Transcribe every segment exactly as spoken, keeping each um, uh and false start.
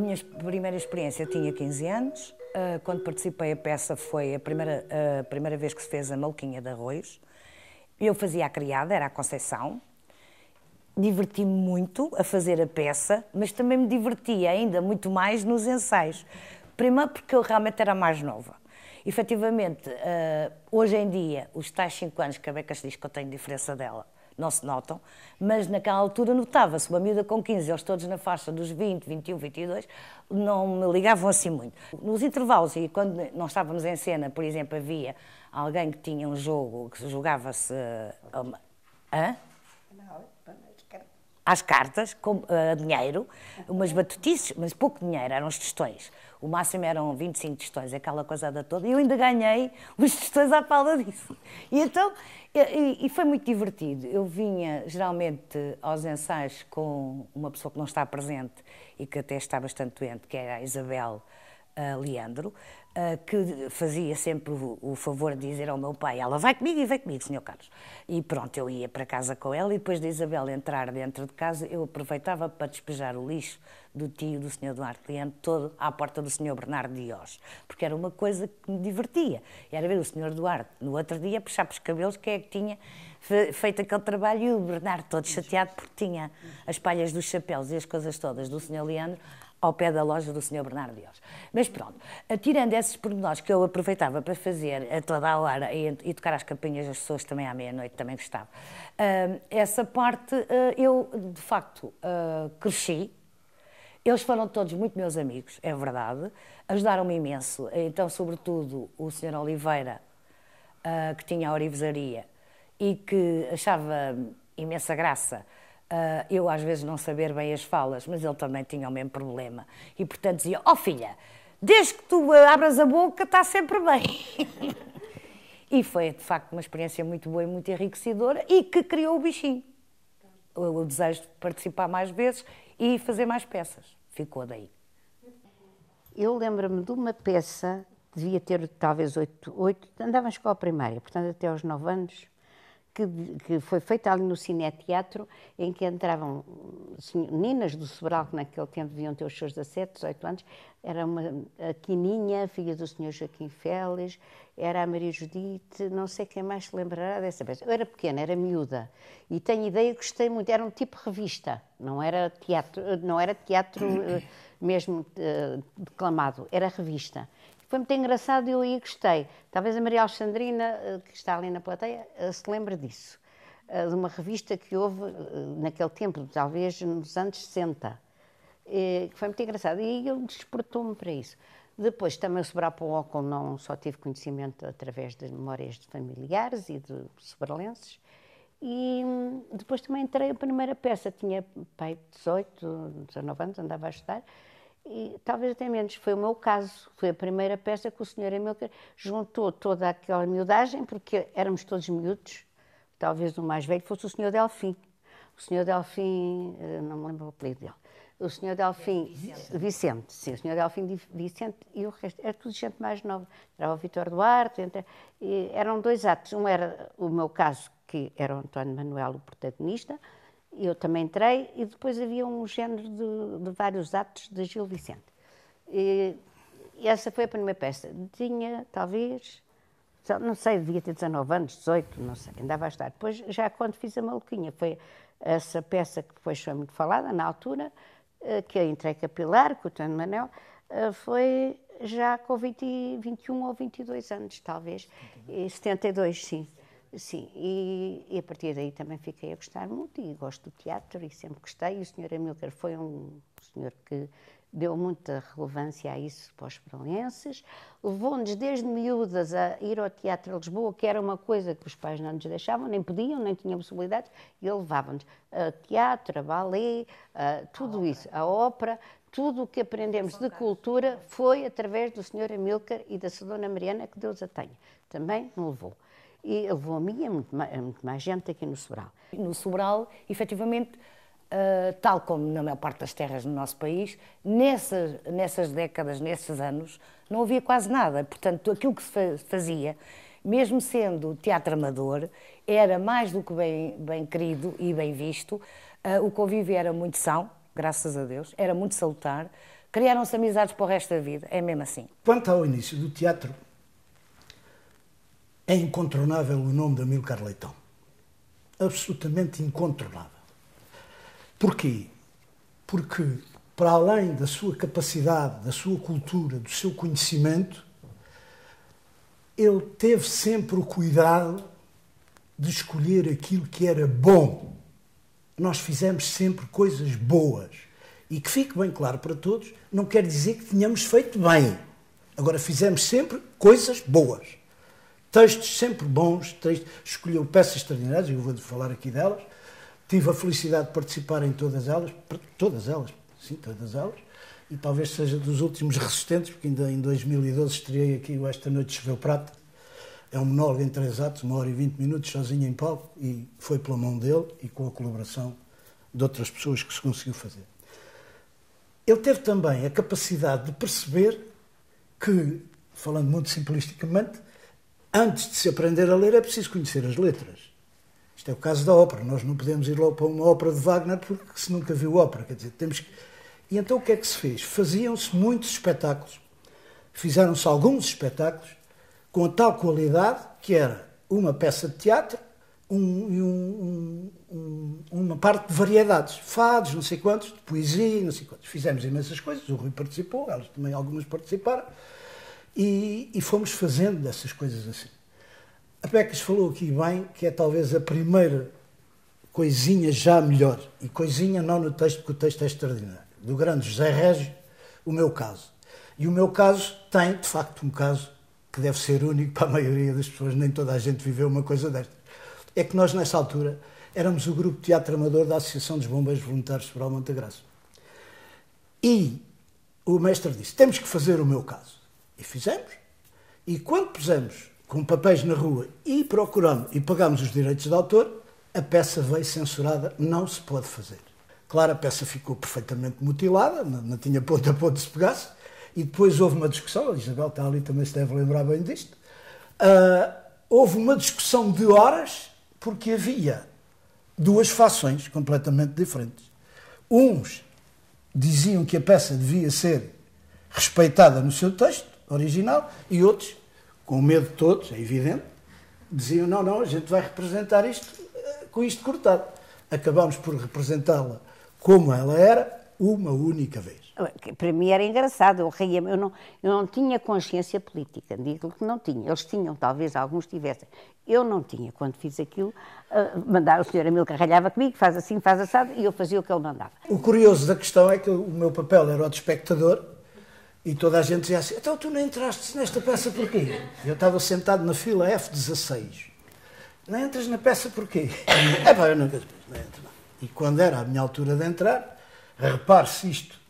minha primeira experiência eu tinha quinze anos. Quando participei a peça foi a primeira, a primeira vez que se fez a Maluquinha de Arroz. Eu fazia a criada, era a Conceição. Diverti-me muito a fazer a peça, mas também me divertia ainda muito mais nos ensaios. Primeiro porque eu realmente era mais nova. Efetivamente, hoje em dia, os tais cinco anos que a Beca se diz que eu tenho diferença dela, não se notam, mas naquela altura notava-se, uma miúda com quinze, eles todos na faixa dos vinte, vinte e um, vinte e dois, não me ligavam assim muito. Nos intervalos, e quando nós estávamos em cena, por exemplo, havia alguém que tinha um jogo, que jogava-se às cartas, com a dinheiro, umas batutices, mas pouco dinheiro, eram os tostões. O máximo eram vinte e cinco tostões, aquela coisada toda, e eu ainda ganhei os tostões à pala disso. E então, e, e foi muito divertido. Eu vinha, geralmente, aos ensaios com uma pessoa que não está presente e que até está bastante doente, que era a Isabel uh, Leandro, uh, que fazia sempre o, o favor de dizer ao meu pai, ela vai comigo e vai comigo, senhor Carlos. E pronto, eu ia para casa com ela e depois da Isabel entrar dentro de casa, eu aproveitava para despejar o lixo do tio do senhor Duarte Leandro, todo à porta do senhor Bernardo Dias, porque era uma coisa que me divertia. Era ver o senhor Duarte, no outro dia, puxar para os cabelos quem é que tinha feito aquele trabalho e o Bernardo todo chateado porque tinha as palhas dos chapéus e as coisas todas do senhor Leandro ao pé da loja do senhor Bernardo Dias. Mas pronto, tirando esses pormenores que eu aproveitava para fazer a toda a hora e, e tocar as campainhas das pessoas também à meia-noite, também gostava. Uh, essa parte, uh, eu, de facto, uh, cresci. Eles foram todos muito meus amigos, é verdade, ajudaram-me imenso. Então, sobretudo, o senhor Oliveira, uh, que tinha a Ourivesaria e que achava imensa graça, uh, eu às vezes não saber bem as falas, mas ele também tinha o mesmo problema. E, portanto, dizia, ó, filha, desde que tu abras a boca, está sempre bem. E foi, de facto, uma experiência muito boa e muito enriquecedora e que criou o bichinho. O desejo de participar mais vezes e fazer mais peças. Ficou daí. Eu lembro-me de uma peça, devia ter talvez oito, oito andava em escola primária, portanto até aos nove anos, que, que foi feita ali no Cineteatro, em que entravam assim, meninas do Sobral, que naquele tempo deviam ter os seus dezassete, dezoito anos, era uma, a Quininha, filha do senhor Joaquim Félix, era a Maria Judite, não sei quem mais se lembrará dessa peça. Eu era pequena, era miúda, e tenho ideia que gostei muito, era um tipo revista, não era teatro, não era teatro mesmo declamado, era revista. Foi muito engraçado e eu aí gostei. Talvez a Maria Alexandrina, que está ali na plateia, se lembre disso. De uma revista que houve naquele tempo, talvez nos anos sessenta. E foi muito engraçado. E aí ele despertou-me para isso. Depois, também o Sobral para o Óculo, não só tive conhecimento através de memórias de familiares e de sobralenses. E depois também entrei a primeira peça. Tinha pai dezoito, dezanove anos, andava a estudar. E talvez até menos, foi o meu caso, foi a primeira peça que o senhor Amílcar juntou toda aquela miudagem, porque éramos todos miúdos, talvez o mais velho fosse o senhor Delfim. O senhor Delfim, não me lembro o apelido dele, o senhor Delfim Vicente. Vicente, sim, o senhor Delfim Vicente e o resto, era tudo gente mais nova, era o Vitor Duarte, entre, e eram dois atos, um era o meu caso, que era o António Manuel o protagonista, eu também entrei, e depois havia um género de, de vários atos de Gil Vicente. E, e essa foi a primeira peça. Tinha, talvez, não sei, devia ter dezanove anos, dezoito, não sei, andava a estar. Depois, já quando fiz a Maluquinha, foi essa peça que depois foi muito falada, na altura, que eu entrei com a Pilar, com o António Manuel, foi já com vinte, vinte e um ou vinte e dois anos, talvez, e setenta e dois, sim. Sim, e, e a partir daí também fiquei a gostar muito e gosto do teatro e sempre gostei. E o senhor Amílcar foi um senhor que deu muita relevância a isso para os perelenses. Levou-nos desde miúdas a ir ao Teatro de Lisboa, que era uma coisa que os pais não nos deixavam, nem podiam, nem tinham possibilidades, e ele levava-nos a teatro, a balé, a tudo isso, a ópera. Tudo o que aprendemos de cultura foi através do senhor Amílcar e da Sedona Mariana, que Deus a tenha. Também me levou. E levou a mim e a muito mais, a muito mais gente aqui no Sobral. No Sobral, efetivamente, uh, tal como na maior parte das terras do nosso país, nessas, nessas décadas, nesses anos, não havia quase nada. Portanto, aquilo que se fazia, mesmo sendo teatro amador, era mais do que bem, bem querido e bem visto. Uh, o convívio era muito são, graças a Deus, era muito salutar. Criaram-se amizades para o resto da vida, é mesmo assim. Quanto ao início do teatro, é incontornável o nome de Amílcar Leitão. Absolutamente incontornável. Porquê? Porque, para além da sua capacidade, da sua cultura, do seu conhecimento, ele teve sempre o cuidado de escolher aquilo que era bom. Nós fizemos sempre coisas boas. E que fique bem claro para todos, não quer dizer que tenhamos feito bem. Agora, fizemos sempre coisas boas. Textos sempre bons, textos, escolheu peças extraordinárias, eu vou falar aqui delas. Tive a felicidade de participar em todas elas, todas elas, sim, todas elas, e talvez seja dos últimos resistentes, porque ainda em dois mil e doze estreiei aqui o Esta Noite Choveu Prato. É um monólogo em três atos, uma hora e vinte minutos, sozinho em palco, e foi pela mão dele e com a colaboração de outras pessoas que se conseguiu fazer. Ele teve também a capacidade de perceber que, falando muito simplisticamente, antes de se aprender a ler é preciso conhecer as letras. Isto é o caso da ópera. Nós não podemos ir logo para uma ópera de Wagner porque se nunca viu ópera. Quer dizer, temos que... E então o que é que se fez? Faziam-se muitos espetáculos. Fizeram-se alguns espetáculos com a tal qualidade que era uma peça de teatro e um, um, um, uma parte de variedades. Fados, não sei quantos, de poesia, não sei quantos. Fizemos imensas coisas. O Rui participou, elas também algumas participaram. E, e fomos fazendo dessas coisas assim. A Pecas falou aqui bem, que é talvez a primeira coisinha já melhor. E coisinha não no texto, porque o texto é extraordinário. Do grande José Reggio, O Meu Caso. E O Meu Caso tem, de facto, um caso que deve ser único para a maioria das pessoas. Nem toda a gente viveu uma coisa desta. É que nós, nessa altura, éramos o grupo de teatro amador da Associação dos Bombeiros Voluntários de Sobral Montagraça. E o mestre disse, temos que fazer O Meu Caso. E fizemos. E quando pusemos com papéis na rua e procuramos e pagámos os direitos de autor, a peça veio censurada, não se pode fazer. Claro, a peça ficou perfeitamente mutilada, não, não tinha ponto a ponto de se pegasse, e depois houve uma discussão, a Isabel está ali, também se deve lembrar bem disto, uh, houve uma discussão de horas, porque havia duas fações completamente diferentes. Uns diziam que a peça devia ser respeitada no seu texto original, e outros, com medo de todos, é evidente, diziam, não, não, a gente vai representar isto com isto cortado. Acabámos por representá-la como ela era, uma única vez. Para mim era engraçado, eu ria, eu não, eu não tinha consciência política, digo-lhe que não tinha, eles tinham, talvez alguns tivessem. Eu não tinha, quando fiz aquilo, uh, mandar o senhor Amílcar ralhava comigo, faz assim, faz assado, e eu fazia o que ele mandava. O curioso da questão é que o meu papel era o de espectador, e toda a gente dizia assim, então tu não entraste nesta peça porquê? Eu estava sentado na fila F dezasseis. Não entras na peça porquê? É pá, eu nunca não entro. Não. E quando era a minha altura de entrar, repare-se isto,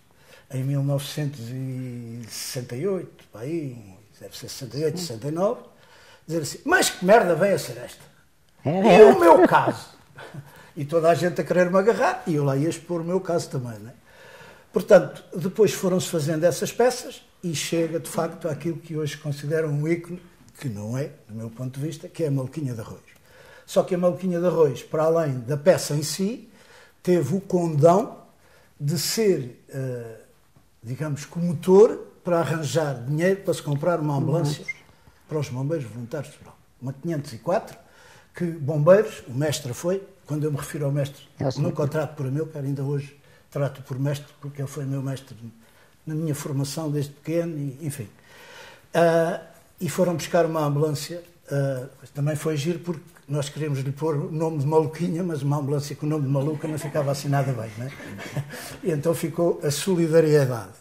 em mil novecentos e sessenta e oito, pá, aí, deve ser sessenta e oito, sessenta e nove, dizer assim, mas que merda vem a ser esta? E o meu caso? E toda a gente a querer-me agarrar, e eu lá ia expor o meu caso também, não é? Portanto, depois foram-se fazendo essas peças e chega, de facto, àquilo que hoje consideram um ícone, que não é, do meu ponto de vista, que é a Maluquinha de Arroz. Só que a Maluquinha de Arroz, para além da peça em si, teve o condão de ser, uh, digamos, com motor para arranjar dinheiro para se comprar uma ambulância para os bombeiros voluntários de Sobral. Uma quinhentos e quatro, que bombeiros, o mestre foi, quando eu me refiro ao mestre, no contrato por Amílcar, ainda hoje, trato por mestre, porque ele foi meu mestre na minha formação desde pequeno, e, enfim. Uh, e foram buscar uma ambulância, uh, também foi giro porque nós queríamos lhe pôr o nome de Maluquinha, mas uma ambulância com o nome de Maluca não ficava assim nada bem, não é? E então ficou a solidariedade.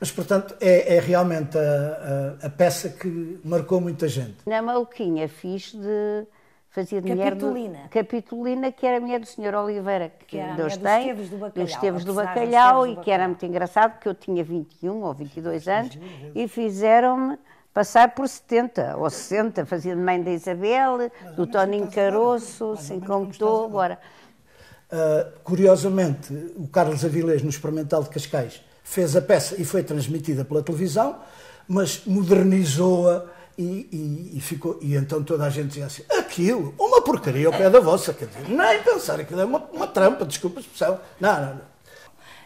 Mas, portanto, é, é realmente a, a, a peça que marcou muita gente. Na Maluquinha fiz de... Fazia de Capitulina. Mulher do, Capitulina, que era a mulher do senhor Oliveira, que, que era dos Estevos do Bacalhau, Estevos do Bacalhau e do Bacalhau. Que era muito engraçado, porque eu tinha vinte e um ou vinte e dois anos, e fizeram-me passar por setenta ou sessenta, fazia de mãe da Isabel, mas, do Toninho Caroço, assim como estou agora. agora. Uh, curiosamente, o Carlos Avilés, no Experimental de Cascais, fez a peça e foi transmitida pela televisão, mas modernizou-a. E, e, e, ficou, e então toda a gente dizia assim, aquilo, uma porcaria ao pé da vossa, quer dizer, nem pensar, aquilo é uma, uma trampa, desculpa a expressão, não, não, não.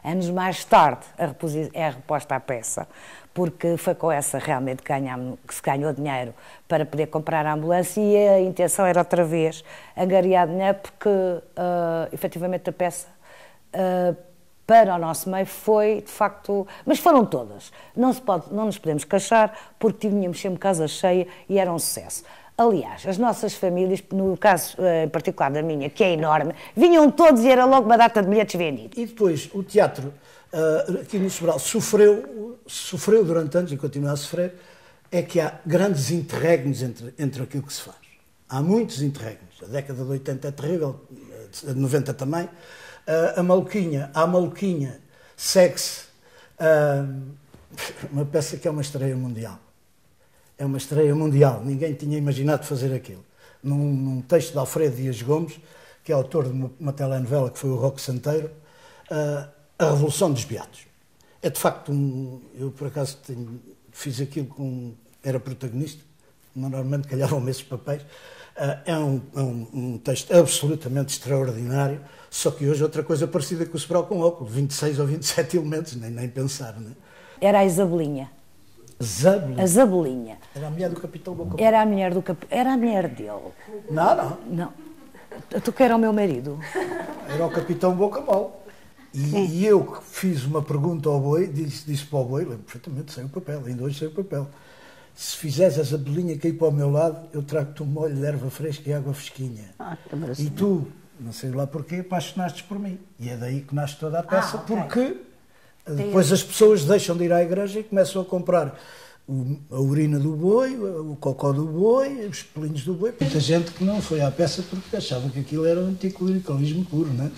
Anos mais tarde é reposta à peça, porque foi com essa realmente que, ganhamos, que se ganhou dinheiro para poder comprar a ambulância, e a intenção era outra vez angariar dinheiro, porque uh, efetivamente a peça uh, para o nosso meio foi, de facto... Mas foram todas. Não, se pode, não nos podemos queixar, porque tínhamos sempre casa cheia e era um sucesso. Aliás, as nossas famílias, no caso em particular da minha, que é enorme, vinham todos e era logo uma data de bilhetes vendidos. E depois o teatro, aqui no Sobral, sofreu, sofreu durante anos e continua a sofrer, é que há grandes interregnos entre, entre aquilo que se faz. Há muitos interregnos. A década de oitenta é terrível, a de noventa também. A Maluquinha, a Maluquinha, segue-se uma peça que é uma estreia mundial. É uma estreia mundial, ninguém tinha imaginado fazer aquilo. Num, num texto de Alfredo Dias Gomes, que é autor de uma, uma telenovela que foi o Roque Santeiro, uh, A Revolução dos Beatos. É de facto, um, eu por acaso tenho, fiz aquilo com... era protagonista, normalmente calhavam esses papéis. Uh, é um, um, um texto absolutamente extraordinário, só que hoje outra coisa parecida com o Sobral com óculo, vinte e seis ou vinte e sete elementos, nem, nem pensar, não é? Era a Zabelinha. Zabelinha. A Zabelinha. Era a mulher do Capitão Boca-Mol. Era a mulher do Cap... Era a mulher dele. Não, não. Não. Tu que era o meu marido. Era o Capitão Boca-Mol. E, e eu fiz uma pergunta ao Boi, disse, disse para o Boi, lembro perfeitamente, sem o papel, ainda hoje sem o papel. Se fizeres a Zabelinha cair para o meu lado, eu trago-te um molho de erva fresca e água fresquinha. Ah, que maravilha. E tu, não sei lá porquê, apaixonaste por mim. E é daí que nasce toda a peça, ah, okay. Porque... Depois as pessoas deixam de ir à igreja e começam a comprar o, a urina do boi, o cocó do boi, os pelinhos do boi. Muita gente que não foi à peça porque achava que aquilo era um anticlericalismo puro, não é?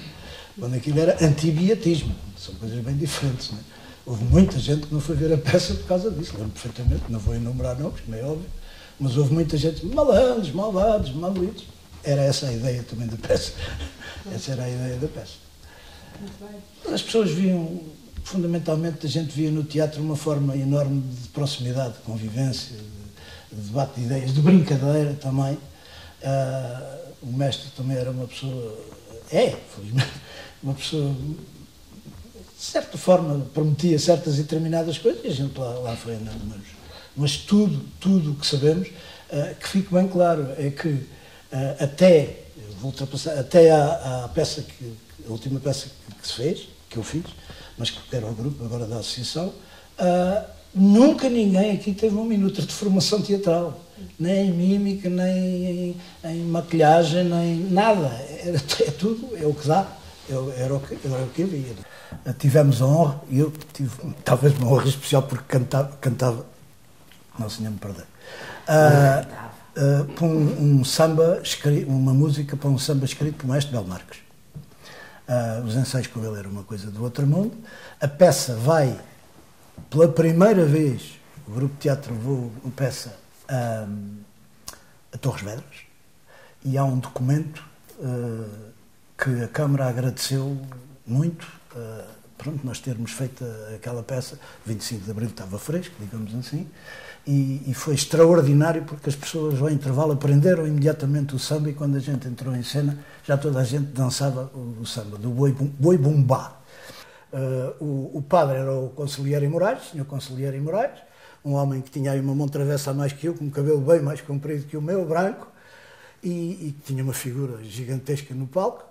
Quando aquilo era antibeatismo. São coisas bem diferentes, não é? Houve muita gente que não foi ver a peça por causa disso. Lembro perfeitamente, não vou enumerar nomes, como é óbvio, mas houve muita gente, malandros, malvados, maluitos. Era essa a ideia também da peça. Essa era a ideia da peça. As pessoas viam... Fundamentalmente, a gente via no teatro uma forma enorme de proximidade, de convivência, de debate de ideias, de brincadeira também. Uh, o mestre também era uma pessoa... É, felizmente, uma pessoa... De certa forma, prometia certas e determinadas coisas e a gente lá, lá foi andando. Mas, mas tudo, tudo o que sabemos, uh, que fique bem claro, é que uh, até, vou ultrapassar, até à, à peça que, a última peça que, que se fez, que eu fiz, mas que era o grupo agora da associação, uh, nunca ninguém aqui teve um minuto de formação teatral, nem em mímica, nem em, em maquilhagem, nem nada, era, é tudo, é o que dá, é, era, o que, era o que havia. Uh, tivemos a honra, e eu tive talvez uma honra especial porque cantava, cantava não senhor me perder, uh, uh, para um, um samba, uma música para um samba escrito por Maestro Bel Marques. Uh, os ensaios com ele eram uma coisa do outro mundo. A peça vai, pela primeira vez, o grupo de teatro levou uma peça um, a Torres Vedras, e há um documento uh, que a Câmara agradeceu muito, uh, pronto, nós termos feito aquela peça. vinte e cinco de abril estava fresco, digamos assim, e, e foi extraordinário porque as pessoas ao intervalo aprenderam imediatamente o samba, e quando a gente entrou em cena já toda a gente dançava o, o samba do Boi, boi Bumbá. Uh, o, o padre era o Conselheiro Moraes, o senhor Conselheiro Moraes, um homem que tinha aí uma mão travessa a mais que eu, com um cabelo bem mais comprido que o meu, branco, e que tinha uma figura gigantesca no palco.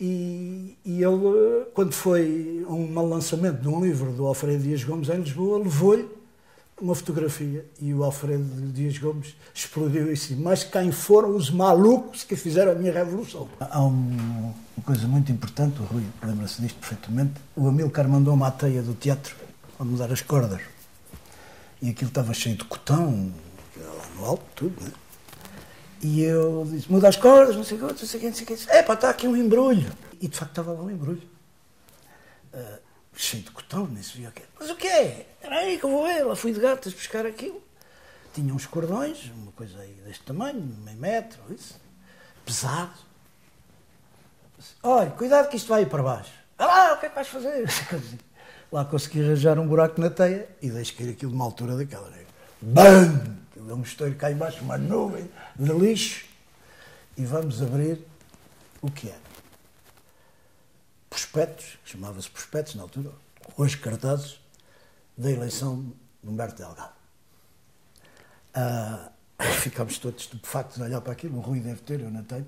E, e ele, quando foi um lançamento de um livro do Alfredo Dias Gomes em Lisboa, levou-lhe uma fotografia e o Alfredo Dias Gomes explodiu isso. Mas quem foram os malucos que fizeram a minha revolução? Há um, uma coisa muito importante, o Rui lembra-se disto perfeitamente. O Amílcar mandou uma teia do teatro para mudar as cordas. E aquilo estava cheio de cotão, lá no alto, tudo, né? E eu disse, muda as cordas, não sei o que, não sei o que, não sei o que. É pá, está aqui um embrulho. E de facto estava lá um embrulho. Uh, cheio de cotão, nem se via o que. Mas o que é? Era aí que eu vou ver. Lá fui de gatas buscar aquilo. Tinha uns cordões, uma coisa aí deste tamanho, meio metro, isso. Pesado. Olha, cuidado que isto vai aí para baixo. Ah lá, o que é que vais fazer? Lá consegui arranjar um buraco na teia e deixo cair aquilo de uma altura daquela. BAM! Deu um estouro cá embaixo, uma nuvem de lixo, e vamos abrir o que era. prospectos, que chamava-se prospectos na altura, hoje cartazes, da eleição de Humberto Delgado. Ah, ficámos todos estupefactos a olhar para aquilo, o Rui deve ter, eu não tenho,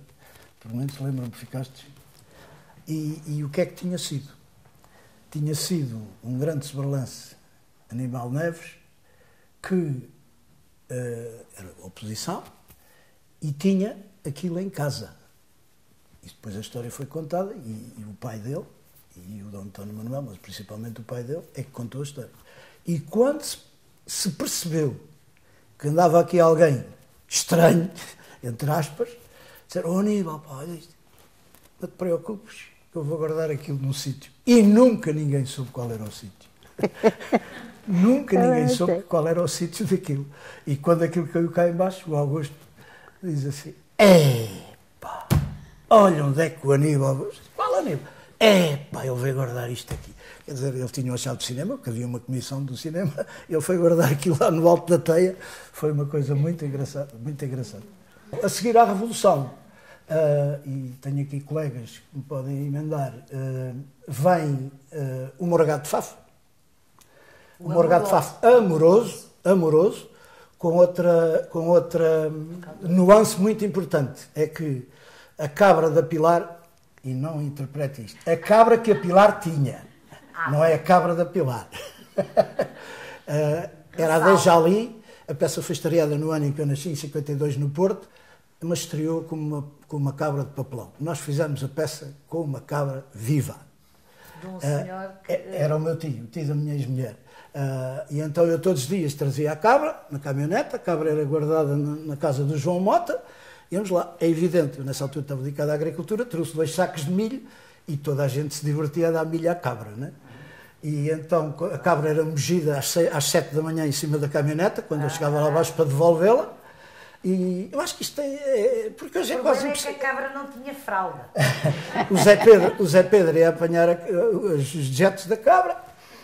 pelo menos lembram-me que ficaste. E, e o que é que tinha sido? Tinha sido um grande sobrelance Aníbal Neves, que uh, era oposição, e tinha aquilo em casa. E depois a história foi contada, e, e o pai dele, e o D. António Manuel, mas principalmente o pai dele, é que contou a história. E quando se, se percebeu que andava aqui alguém estranho, entre aspas, disseram, oh Aníbal, pá, olha isto, não te preocupes, eu vou guardar aquilo num sítio. E nunca ninguém soube qual era o sítio. Nunca ninguém soube qual era o sítio daquilo. E quando aquilo caiu cá embaixo, o Augusto diz assim, epá, olha onde é que o Aníbal... Qual Aníbal? Epá, ele veio guardar isto aqui. Quer dizer, ele tinha um chave de cinema, porque havia uma comissão do cinema, ele foi guardar aquilo lá no alto da teia. Foi uma coisa muito engraçada, muito engraçada. A seguir à Revolução, Uh, e tenho aqui colegas que me podem emendar, uh, vem uh, o Morgado de Fafo, o, o Morgado de Fafo amoroso, amoroso, com outra, com outra nuance muito importante, é que a cabra da Pilar, e não interprete isto, a cabra que a Pilar tinha, não é a cabra da Pilar, uh, era a Deja Ali, a peça foi estreada no ano em que eu nasci, em cinquenta e dois, no Porto, mas estreou com uma, com uma cabra de papelão. Nós fizemos a peça com uma cabra viva. De um senhor que... Era o meu tio, o tio da minha ex-mulher. Uh, e então eu todos os dias trazia a cabra na caminhoneta, a cabra era guardada na casa do João Mota, íamos lá. É evidente, eu nessa altura estava dedicado à agricultura, trouxe dois sacos de milho e toda a gente se divertia a dar milho à cabra, né? E então a cabra era mugida às, seis, às sete da manhã em cima da caminhoneta, quando ah. eu chegava lá abaixo para devolvê-la. E eu acho que isto tem... É, porque hoje é quase impossível. É que a cabra não tinha fralda. o, Zé Pedro, o Zé Pedro ia apanhar a, os jetos da cabra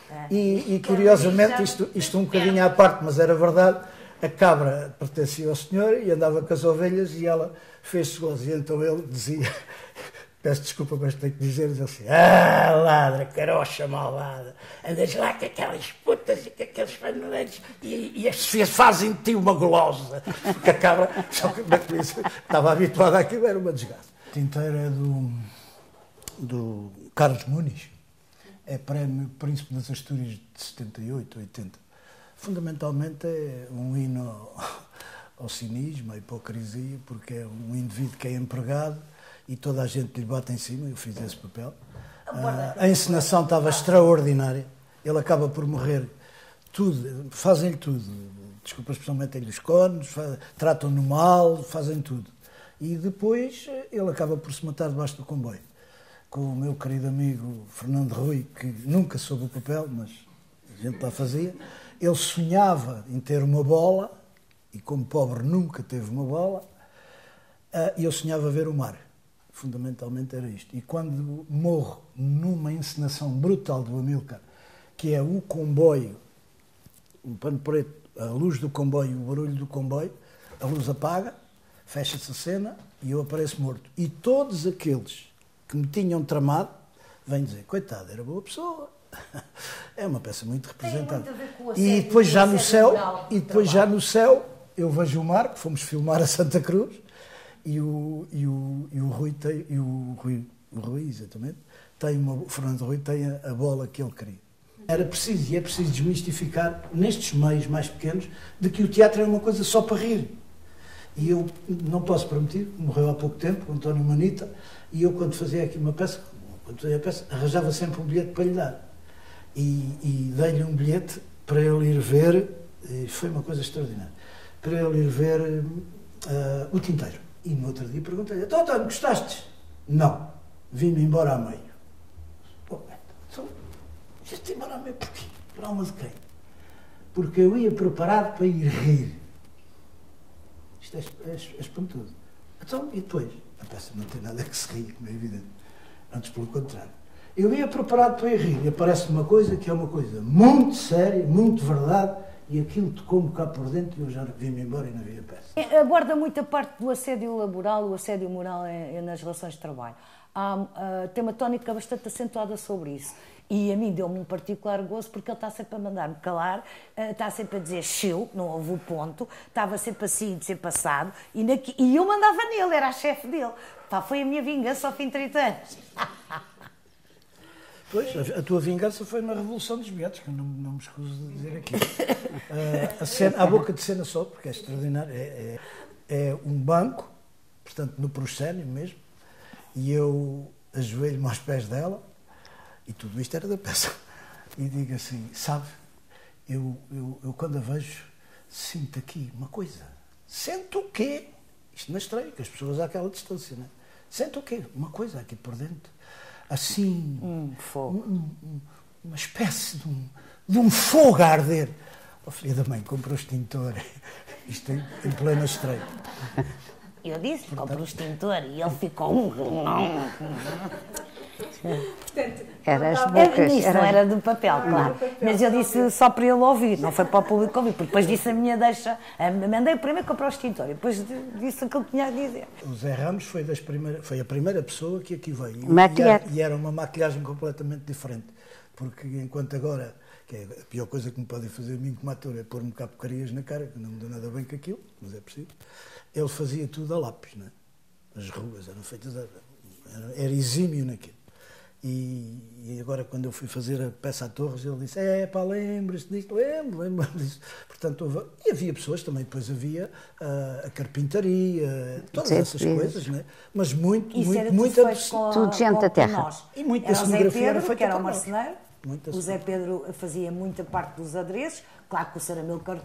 é. e, e, curiosamente, isto, isto um bocadinho à parte, mas era verdade, a cabra pertencia ao senhor e andava com as ovelhas e ela fez-se gozo. E então ele dizia, peço desculpa, mas tenho que dizer, dizia assim, ah, ladra, carocha malvada, andas lá com aquelas putas e com aqueles faneleiros e, e as fazem de ti uma gulosa. Porque a cabra, só que estava habituada àquilo, era uma desgraça. O Tinteiro é do, do Carlos Muniz, é prémio Príncipe das Astúrias de setenta e oito, oitenta. Fundamentalmente é um hino ao cinismo, à hipocrisia, porque é um indivíduo que é empregado e toda a gente lhe bate em cima, eu fiz esse papel. Ah, a encenação estava extraordinária, ele acaba por morrer, tudo, fazem-lhe tudo, desculpa, especialmente lhe os cornos, tratam-no mal, fazem tudo. E depois ele acaba por se matar debaixo do comboio, com o meu querido amigo Fernando Rui, que nunca soube o papel, mas a gente lá fazia. Ele sonhava em ter uma bola, e como pobre nunca teve uma bola, e eu sonhava ver o mar. Fundamentalmente era isto. E quando morro numa encenação brutal do Amílcar, que é o comboio, um pano preto, a luz do comboio, o barulho do comboio, a luz apaga, fecha-se a cena e eu apareço morto. E todos aqueles que me tinham tramado vêm dizer, coitado, era boa pessoa. É uma peça muito representada. E depois já no céu, e depois já no céu, eu vejo o mar, que fomos filmar a Santa Cruz, E o, e, o, e, o Rui tem, e o Rui, o Rui, exatamente, tem uma, o Fernando Rui tem a, a bola que ele queria. Era preciso, e é preciso desmistificar, nestes meios mais pequenos, de que o teatro é uma coisa só para rir. E eu não posso permitir, morreu há pouco tempo, o António Manita, e eu quando fazia aqui uma peça, quando fazia a peça, arranjava sempre um bilhete para lhe dar. E, e dei-lhe um bilhete para ele ir ver, e foi uma coisa extraordinária, para ele ir ver uh, o Tinteiro. E no outro dia perguntei-lhe, então, António, gostaste? Não, vim-me embora a meio. Bom, então, viste embora a meio porquê? Por alma de quem? Porque eu ia preparado para ir rir. Isto é, é, é espantoso. Então, e depois? A peça não tem nada que se ria, como é evidente. Antes, pelo contrário. Eu ia preparado para ir rir e aparece uma coisa que é uma coisa muito séria, muito verdade, e aquilo tocou-me cá por dentro e eu já vim-me embora e não havia peça. Aborda muito a parte do assédio laboral, o assédio moral é, é nas relações de trabalho. há, uh, tem uma tónica bastante acentuada sobre isso. E a mim deu-me um particular gozo, porque ele está sempre a mandar-me calar, está sempre a dizer chiu, não houve o ponto, estava sempre assim, sempre assado, e, naqui... e eu mandava nele, era a chefe dele. Pá, foi a minha vingança ao fim de trinta anos. Pois, a tua vingança foi na Revolução dos Beatos, que não, não me escuso de dizer aqui. Uh, a, cena, a boca de cena só, porque é extraordinário, é, é, é um banco, portanto no proscénio mesmo, e eu ajoelho-me aos pés dela, e tudo isto era da peça, e digo assim, sabe, eu, eu, eu quando a vejo, sinto aqui uma coisa. Sinto o quê? Isto não é estranho, que as pessoas àquela distância, não é? Sinto o quê? Uma coisa aqui por dentro. Assim, um fogo. Um, um, uma espécie de um, de um fogo a arder. Oh, filha da mãe, compra o extintor. Isto em, em pleno estreito. Eu disse, portanto, compra o extintor, e ele ficou... Portanto, era as bocas, disso, era... não era do papel, claro. Era do papel, mas eu disse só para ele ouvir, não foi para o público ouvir, porque depois disse a minha deixa. Mandei primeiro comprar o extintor e depois disse o que ele tinha a dizer. O Zé Ramos foi, das primeira, foi a primeira pessoa que aqui veio. E era, e era uma maquilhagem completamente diferente, porque enquanto agora, que é a pior coisa que me podem fazer a mim como ator é pôr-me cá porcarias na cara, que não me deu nada bem com aquilo, mas é possível. Ele fazia tudo a lápis, não é? As ruas eram feitas, a, era exímio naquilo. E agora, quando eu fui fazer a peça a Torres, ele disse, é pá, lembra-se disso, lembro, lembro disso. Portanto, houve... E havia pessoas também, depois havia uh, a carpintaria, todas Sim, essas isso. coisas, né? Mas muito, isso muito, muito... Tudo, muito a... tudo gente da terra. E muita era cenografia Pedro, era feita que era o marceneiro, o Zé Pedro fazia muita parte dos adereços, claro que o senhor Amílcar uh,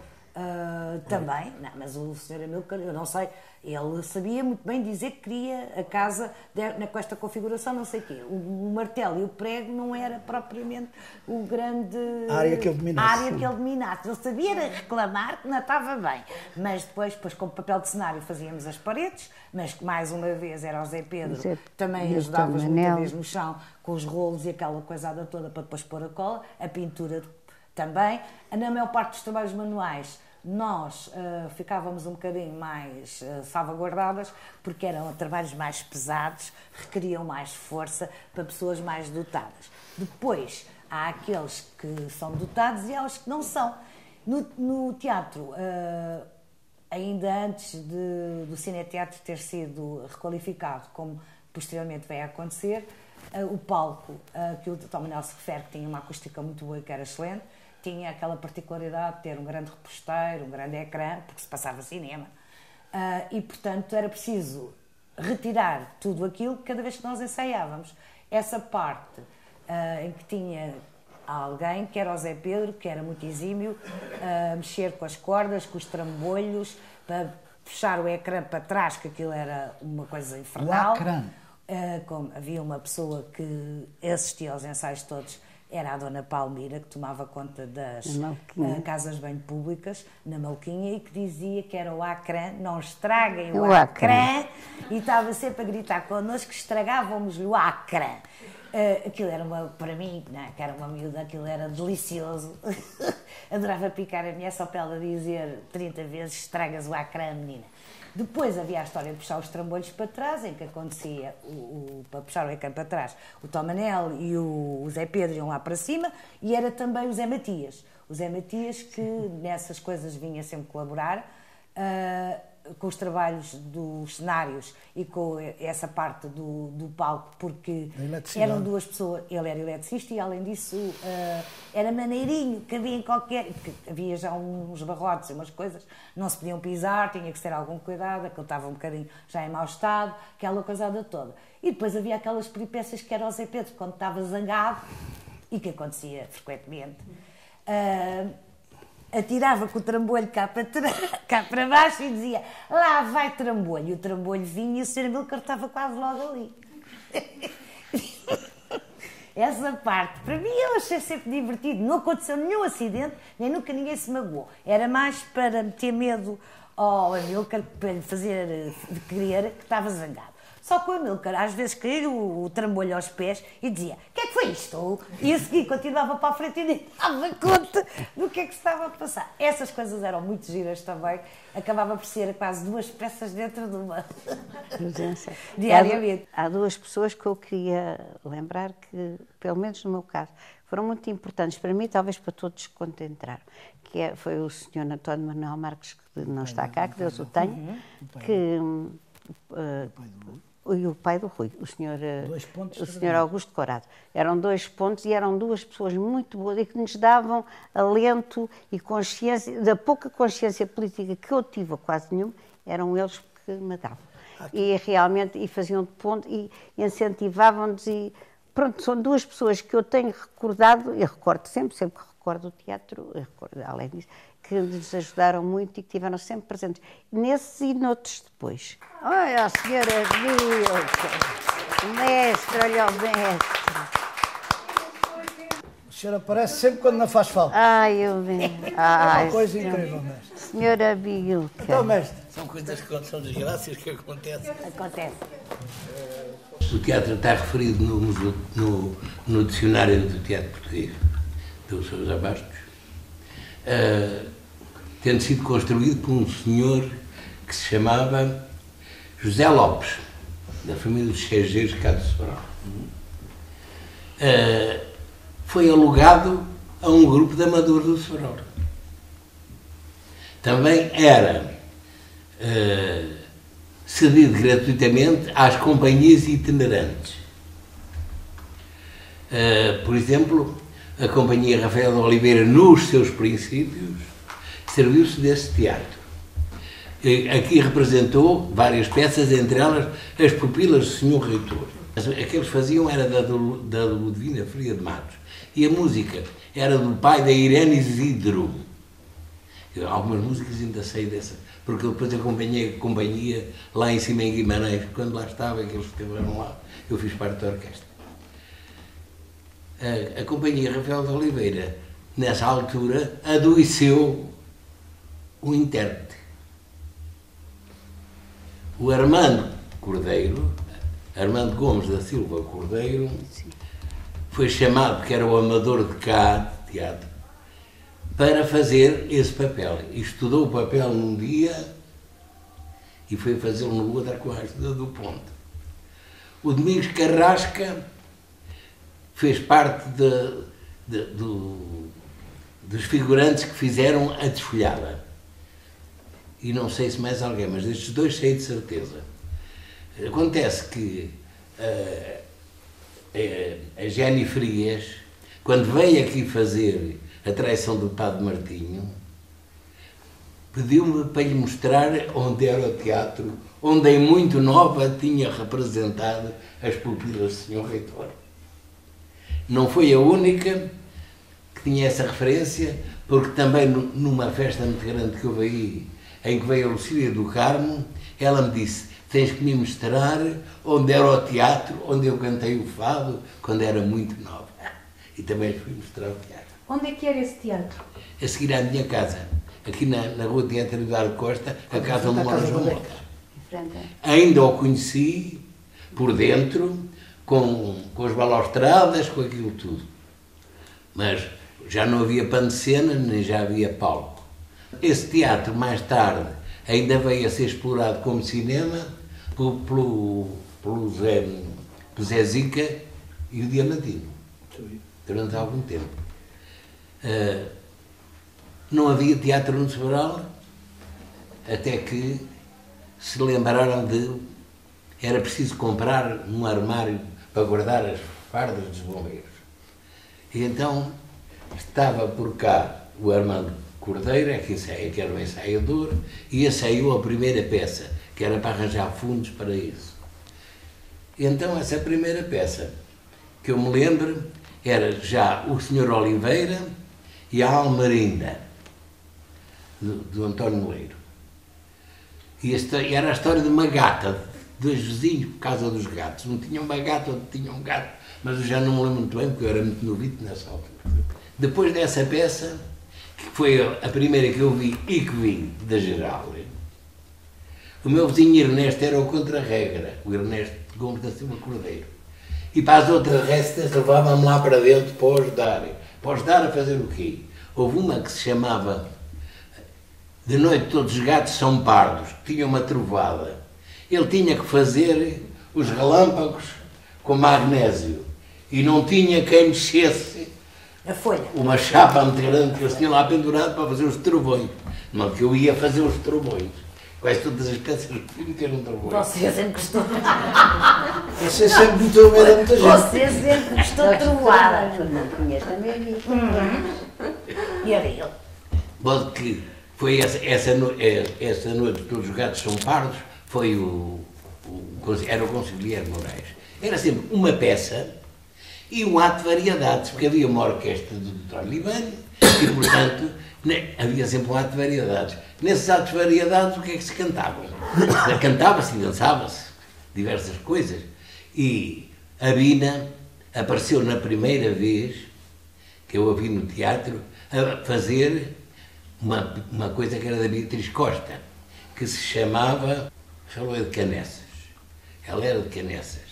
também, é. Não, mas o senhor Amílcar, eu não sei... Ele sabia muito bem dizer que queria a casa de, com esta configuração, não sei o quê. O, o martelo e o prego não era propriamente o grande... A área que ele dominasse. A área que ele dominasse. Ele sabia reclamar que não estava bem. Mas depois, depois com o papel de cenário, fazíamos as paredes, mas mais uma vez era o Zé Pedro. Zé, também ajudava-nos muita vez no chão, com os rolos e aquela coisada toda para depois pôr a cola. A pintura também. Na maior parte dos trabalhos manuais, nós uh, ficávamos um bocadinho mais uh, salvaguardadas, porque eram trabalhos mais pesados, requeriam mais força para pessoas mais dotadas. Depois, há aqueles que são dotados e há os que não são. No, no teatro, uh, ainda antes de, do cineteatro ter sido requalificado, como posteriormente vai acontecer, uh, o palco uh, que o Tom Manuel se refere, que tinha uma acústica muito boa e que era excelente, tinha aquela particularidade de ter um grande reposteiro, um grande ecrã, porque se passava cinema, uh, e, portanto, era preciso retirar tudo aquilo cada vez que nós ensaiávamos. Essa parte uh, em que tinha alguém, que era o Zé Pedro, que era muito exímio, uh, mexer com as cordas, com os trambolhos, para puxar o ecrã para trás, que aquilo era uma coisa infernal. O ecrã. Uh, como havia uma pessoa que assistia aos ensaios todos, era a dona Palmira, que tomava conta das uh, casas de banho públicas, na Maluquinha, e que dizia que era o acrã, não estraguem o, o acrã, e estava sempre a gritar connosco que estragávamos-lhe o acrã. Uh, aquilo era, uma, para mim, não, que era uma miúda, aquilo era delicioso. Adorava picar a mulher só para ela dizer trinta vezes estragas o acrã, menina. Depois havia a história de puxar os trambolhos para trás, em que acontecia, o, o, para puxar o ecrã para trás, o Tom Manel e o, o Zé Pedro iam lá para cima, e era também o Zé Matias. O Zé Matias que nessas coisas vinha sempre colaborar, uh, com os trabalhos dos cenários e com essa parte do, do palco, porque eram duas pessoas, ele era eletricista e além disso uh, era maneirinho, que havia em qualquer... Havia já uns barrotes e umas coisas, não se podiam pisar, tinha que ter algum cuidado, aquilo estava um bocadinho já em mau estado, aquela coisada toda. E depois havia aquelas peripécias que era o Zé Pedro, quando estava zangado, e que acontecia frequentemente. Uh, atirava com o trambolho cá para, cá para baixo e dizia, lá vai trambolho, e o trambolho vinha e o senhor Amílcar estava quase logo ali. Essa parte, para mim, eu achei sempre divertido, não aconteceu nenhum acidente, nem nunca ninguém se magoou, era mais para meter medo ao Amílcar, para lhe fazer crer que estava zangado. Só que o Amílcar às vezes caía o, o trambolho aos pés e dizia, o que é que foi estou. E a seguir continuava para a frente e nem dava conta do que é que estava a passar. Essas coisas eram muito giras também. Acabava por ser quase duas peças dentro de uma. Presença. Diariamente. Há, há duas pessoas que eu queria lembrar que, pelo menos no meu caso, foram muito importantes para mim, talvez para todos que concentraram, que é, foi o senhor António Manuel Marques, que não está cá, que Deus o tenha, que... Uh, e o pai do Rui, o senhor, o senhor Augusto Corado. Eram dois pontos e eram duas pessoas muito boas e que nos davam alento e consciência, da pouca consciência política que eu tive, quase nenhuma, eram eles que me davam. Aqui. E realmente, e faziam de ponto e incentivavam-nos e... Pronto, são duas pessoas que eu tenho recordado, e recordo sempre, sempre que recordo o teatro, eu recordo, além disso, que nos ajudaram muito e que estiveram sempre presentes, nesses e noutros depois. Ai, a senhora Vilca, mestre, olha o mestre. A senhora aparece sempre quando não faz falta. Ai, eu mesmo. É uma coisa incrível, mestre. Senhora Vilca. Então, mestre. São coisas que são desgraças que acontecem. Acontece. O teatro está referido no, no, no, no dicionário do teatro português, pelo Sousa Bastos, uh, tendo sido construído por um senhor que se chamava José Lopes, da família dos Reggeiros cá de Sobral. Uh, foi alugado a um grupo de amadores do Sobral. Também era... Uh, cedido gratuitamente às companhias itinerantes. Uh, por exemplo, a companhia Rafael de Oliveira, nos seus princípios, serviu-se desse teatro. Uh, aqui representou várias peças, entre elas As Pupilas do Senhor Reitor. A que eles faziam era da, da Ludovina Faria de Matos. E a música era do pai da Irene Isidro. Eu, algumas músicas ainda sei dessa, porque depois acompanhei a companhia lá em cima em Guimarães, quando lá estava, que eles estiveram lá, eu fiz parte da orquestra. A, a companhia Rafael de Oliveira, nessa altura, adoeceu o intérprete. O Armando Cordeiro, Armando Gomes da Silva Cordeiro, foi chamado, que era o amador de cá, de teatro, para fazer esse papel. Estudou o papel num dia e foi fazê-lo no outro com a ajuda do Ponte. O Domingos Carrasca fez parte de, de, do, dos figurantes que fizeram a desfolhada. E não sei se mais alguém, mas destes dois sei de certeza. Acontece que a, a, a Jenny Frias, quando veio aqui fazer A Traição do Padre Martinho, pediu-me para lhe mostrar onde era o teatro, onde em muito nova tinha representado As Pupilas do Senhor Reitor. Não foi a única que tinha essa referência, porque também numa festa muito grande que eu veio, em que veio a Lucília do Carmo, ela me disse, tens que me mostrar onde era o teatro, onde eu cantei o fado, quando era muito nova. E também fui mostrar o teatro. Onde é que era esse teatro? A seguir à minha casa, aqui na, na rua Teatro Eduardo Costa, a casa onde mora João Mota. Ainda o conheci por dentro, com, com as balaustradas, com aquilo tudo. Mas já não havia pano de cena, nem já havia palco. Esse teatro, mais tarde, ainda veio a ser explorado como cinema pelo, pelo, pelo, Zé, pelo Zé Zica e o Diamantino, durante algum tempo. Uh, não havia teatro no Sobral, até que se lembraram de... Era preciso comprar um armário para guardar as fardas dos bombeiros. E então estava por cá o Armando Cordeira, que, que era o ensaiador, e ensaiou a primeira peça, que era para arranjar fundos para isso. E então essa primeira peça, que eu me lembro, era já o senhor Oliveira e a Almarinda, do, do António Moleiro. E esta, era a história de uma gata, dois vizinhos por causa dos gatos. Um tinha uma gata, outro tinha um gato, mas eu já não me lembro muito bem, porque eu era muito novito nessa altura. Depois dessa peça, que foi a primeira que eu vi e que vi da geral, o meu vizinho Ernesto era o contra-regra, o Ernesto Gomes da Silva Cordeiro. e para as outras restas levavam-me lá para dentro para ajudar. Para ajudar a fazer o quê? Houve uma que se chamava De Noite Todos os Gatos São Pardos, que tinha uma trovada. Ele tinha que fazer os relâmpagos com magnésio e não tinha quem mexesse a folha. Uma chapa muito grande que eu tinha lá pendurado para fazer os trovões. Não que eu ia fazer os trovões. Quase todas as peças fui meter um trovões. Você sempre gostou. Você sempre me trovou a muita gente. Você sempre gostou de trovoada. Não conheço também a mim. E a ele? Bom, que foi essa, essa, essa noite Todos os Gatos São Pardos, foi o, o, era o Conselheiro Moraes. Era sempre uma peça e um ato de variedades, porque havia uma orquestra do doutor Libânio e, portanto, havia sempre um ato de variedades. Nesses atos de variedades, o que é que se cantava? Cantava-se e dançava-se diversas coisas. E a Bina apareceu na primeira vez que eu a vi no teatro a fazer uma, uma coisa que era da Beatriz Costa, que se chamava... Falou de Canessas, ela era de Canessas,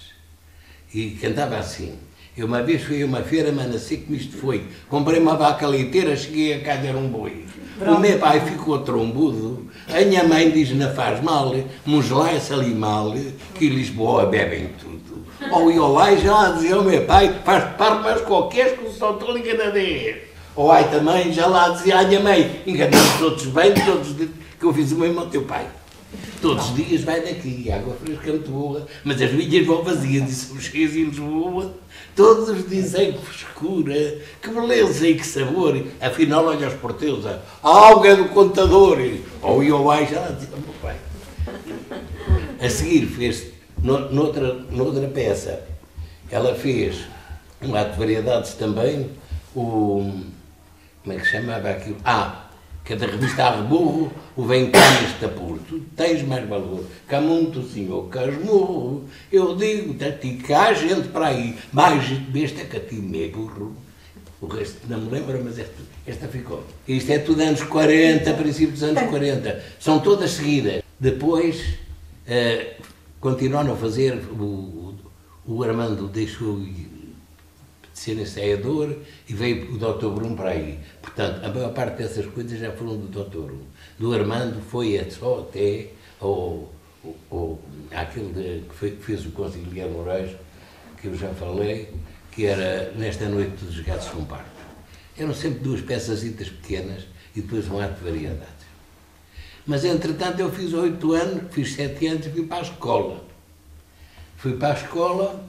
e cantava assim. Eu uma vez fui a uma feira, mas não sei como isto foi. Comprei uma vaca leiteira, cheguei a casa, era um boi. Pronto. O meu pai ficou trombudo, a minha mãe diz, não faz mal, mas lá esse animal, que em Lisboa bebem tudo. Ou eu lá e já dizia ao meu pai, faz parte mais qualquer que só estou enganadez. Ou ai também, já lá dizia à minha mãe, enganamos todos bem, todos que eu fiz o mesmo ao teu pai. Todos os dias vai daqui, água fresca muito boa, mas as milhas vão vazias e são cheias em Lisboa. Todos dizem que frescura, que beleza e que sabor. Afinal, olha os porteus, a alga do contador. Ou eu lá já lá dizia, meu pai. A seguir fez, no, noutra, noutra peça, ela fez um ato de variedades também, o... como é que chamava aquilo? Ah! Que da revista Arreburro, o vem cá neste apuro, tu tens mais valor, cá muito senhor casmurro, eu digo-te a ti que há gente para aí, mais gente besta que a ti me burro. O resto não me lembro, mas esta, esta ficou. Isto é tudo anos quarenta, princípio dos anos quarenta, são todas seguidas. Depois, uh, continuaram a fazer, o, o Armando deixou de ser ensaiador e veio o doutor Bruno para aí. Portanto, a maior parte dessas coisas já foram do doutor Bruno. Do Armando foi só até ao, ao, ao, àquele de, que, foi, que fez o Conselheiro Moraes, que eu já falei, que era Nesta Noite Todos os Gatos São Pardos. Eram sempre duas peçazitas pequenas e depois um ato de variedades. Mas, entretanto, eu fiz oito anos, fiz sete anos e fui para a escola. Fui para a escola...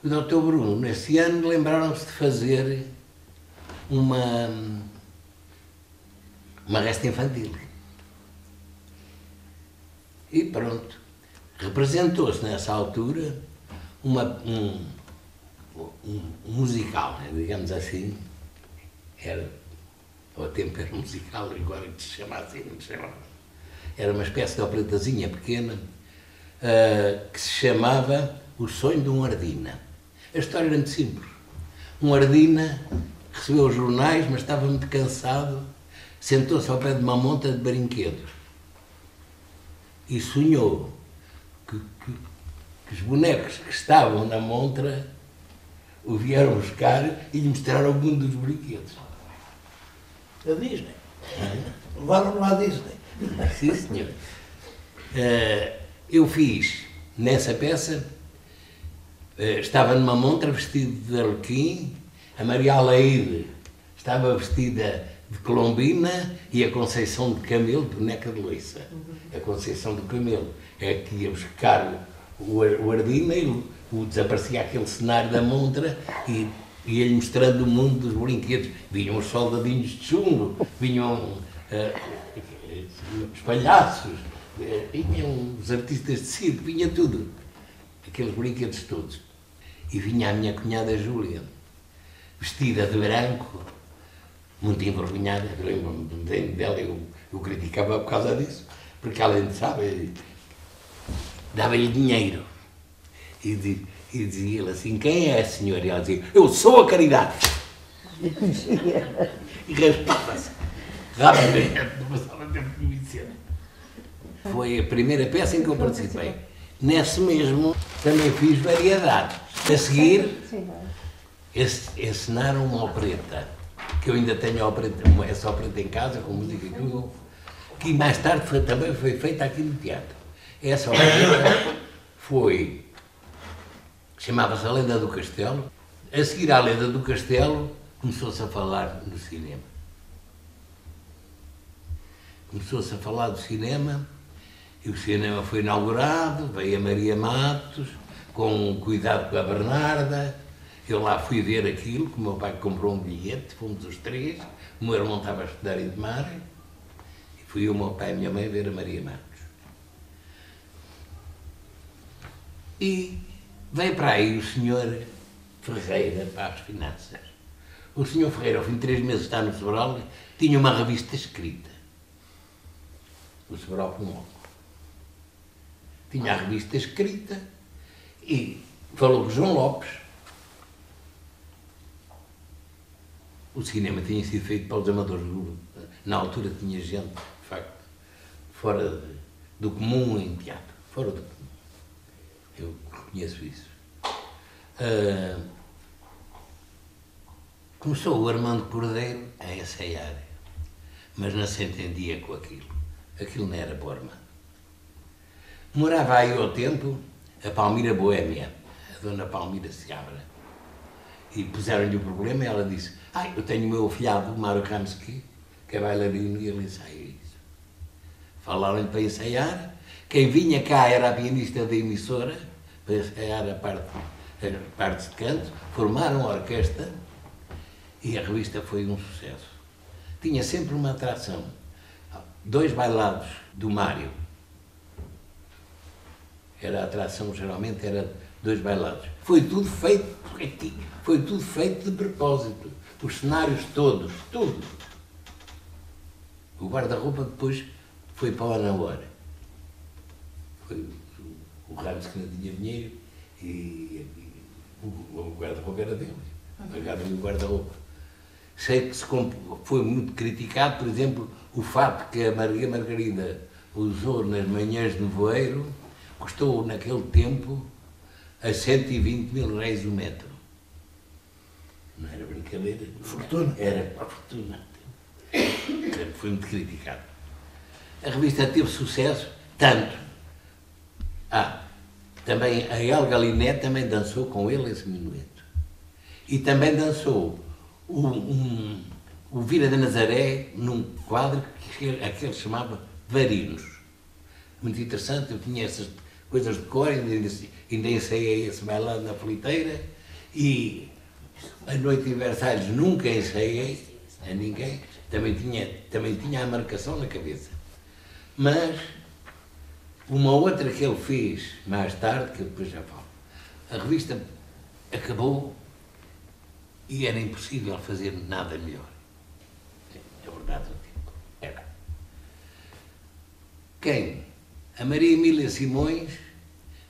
O doutor Bruno, nesse ano, lembraram-se de fazer uma, uma resta infantil. E pronto. Representou-se, nessa altura, uma, um, um, um musical, digamos assim. Era, ao tempo era musical, agora que se chama assim, não se chamava. Era uma espécie de operetazinha pequena, uh, que se chamava O Sonho de um Ardina. A história era muito simples. Um Ardina recebeu os jornais, mas estava muito cansado, sentou-se ao pé de uma monta de brinquedos e sonhou que, que, que os bonecos que estavam na montra o vieram buscar e lhe mostraram o mundo dos brinquedos. A Disney. Levaram-no à Disney. Sim, senhor. Uh, eu fiz, nessa peça, Uh, estava numa montra vestida de arlequim, a Maria Alexandrina estava vestida de colombina e a Conceição de Camelo, boneca de louça. A Conceição de Camelo é que ia buscar o, o Ardina e o, o desaparecia aquele cenário da montra e ia-lhe mostrando o mundo dos brinquedos. Vinham os soldadinhos de chumbo, vinham uh, os palhaços, vinham os artistas de circo, vinha tudo. Aqueles brinquedos todos. E vinha a minha cunhada Júlia, vestida de branco, muito envergonhada, lembro-me dela, eu, eu criticava por causa disso, porque além de saber, dava-lhe dinheiro. E, de, e dizia ele assim, quem é a senhora? E ela dizia, eu sou a caridade. E raspava-se. Rapidamente, não passava tempo de me dizer. Foi a primeira peça em que eu participei. Nesse mesmo, também fiz variedades. A seguir, ensinaram uma opereta, que eu ainda tenho opereta, essa opereta em casa, com música que eu, que mais tarde foi, também foi feita aqui no teatro. Essa opereta foi, chamava-se A Lenda do Castelo. A seguir à Lenda do Castelo, começou-se a falar no cinema. Começou-se a falar do cinema, e o cinema foi inaugurado, veio a Maria Matos, com cuidado com a Bernarda. Eu lá fui ver aquilo, que o meu pai comprou um bilhete, fomos os três, o meu irmão estava a estudar em Demar, e fui o meu pai e a minha mãe ver a Maria Matos. E veio para aí o senhor Ferreira para as finanças. O senhor Ferreira, ao fim de três meses de estar no Sobral, tinha uma revista escrita. O Sobral Pomol. Tinha a revista escrita e falou com João Lopes. O cinema tinha sido feito para os amadores do grupo. Na altura tinha gente, de facto, fora de, do comum em teatro. Fora do comum. Eu conheço isso. Uh, começou o Armando Cordeiro a ensaiar, mas não se entendia com aquilo. Aquilo não era para o Armando. Morava aí ao tempo a Palmira Boêmia, a dona Palmira Seabra. E puseram-lhe o problema e ela disse: "Ai, eu tenho o meu filhado, o Mário Ramsky, que é bailarino e ele ensaia isso." Falaram-lhe para ensaiar. Quem vinha cá era a pianista da emissora, para ensaiar a parte, a parte de canto. Formaram a orquestra e a revista foi um sucesso. Tinha sempre uma atração. Dois bailados do Mário. Era a atração, geralmente, era dois bailados. Foi tudo feito, foi tudo feito de propósito. Os cenários todos, tudo. O guarda-roupa depois foi para o Anahora. Foi o Ramos que não tinha dinheiro e o guarda-roupa era dele. Pagaram-lhe o guarda-roupa. Sei que se foi muito criticado, por exemplo, o fato que a Maria Margarida usou nas manhãs do Voeiro custou, naquele tempo, a cento e vinte mil reais o metro. Não era brincadeira. Fortuna. Era a fortuna. Foi muito criticado. A revista teve sucesso, tanto. Ah, também a El Galiné também dançou com ele esse minueto. E também dançou o, um, o Vira de Nazaré num quadro que aquele chamava Varinos. Muito interessante, eu tinha essas coisas de cor, ainda, ainda ensaiei esse bailado na Politeira e a Noite de Versalhes nunca ensaiei a ninguém, também tinha, também tinha a marcação na cabeça. Mas uma outra que ele fez mais tarde, que eu depois já falo, a revista acabou e era impossível fazer nada melhor. É verdade, o tempo era. Quem? A Maria Emília Simões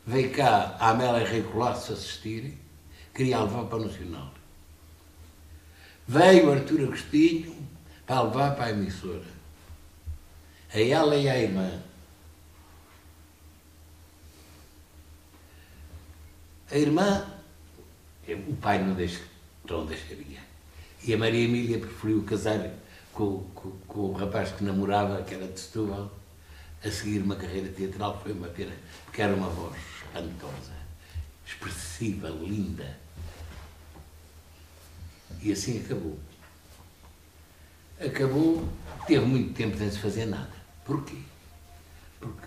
veio cá à Amélia Rei Colasso assistir, queria levar para o Nacional. Veio Artur Agostinho para levar para a emissora. A ela e à irmã. A irmã, o pai não, deixa, não deixaria, e a Maria Emília preferiu casar com, com, com o rapaz que namorava, que era de Setúbal, a seguir uma carreira teatral, foi uma pena, porque era uma voz espantosa, expressiva, linda. E assim acabou. Acabou, teve muito tempo sem se fazer nada. Porquê? Porque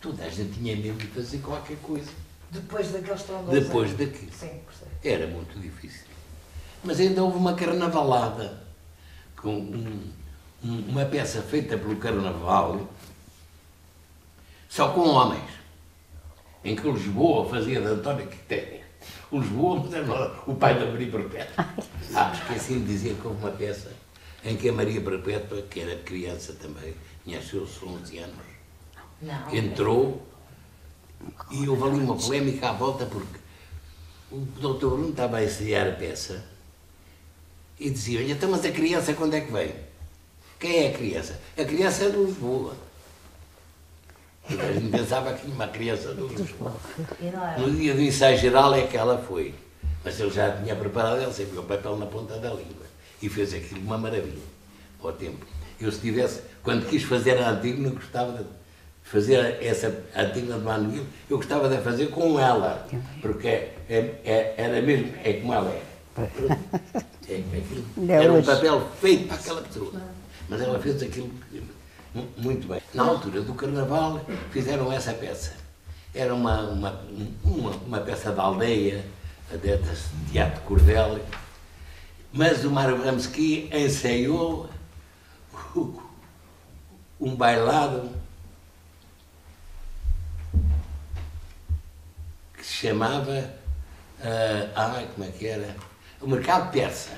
toda a gente tinha medo de fazer qualquer coisa. Depois daqueles trombones. Depois daquilo. Sim, era muito difícil. Mas ainda houve uma carnavalada, com um, um, uma peça feita pelo Carnaval, só com homens, em que o Lisboa fazia de António Quitéria. O Lisboa, o pai da Maria Perpétua. Ah, esqueci de dizer que houve uma peça em que a Maria Perpétua, que era criança também, tinha seus onze anos, não, entrou. E houve ali uma polémica à volta porque o doutor Bruno estava a ensaiar a peça e dizia: "Então, mas a criança quando é que vem? Quem é a criança?" "A criança é de Lisboa." E a gente pensava que uma criança de Lisboa. No dia do ensaio geral é que ela foi. Mas eu já tinha preparado, ele sempre o papel na ponta da língua. E fez aquilo uma maravilha, ao tempo. Eu se tivesse, quando quis fazer a Antígona, gostava de fazer essa Antígona de Manuel, eu gostava de fazer com ela, porque é, é, era mesmo, é como ela é. É, é era um papel feito para aquela pessoa, mas ela fez aquilo muito bem. Na altura do Carnaval fizeram essa peça. Era uma, uma, uma, uma peça da aldeia, de teatro cordel, mas o Mário Ramsky ensaiou um bailado que se chamava, uh, ah, como é que era? O Mercado Persa.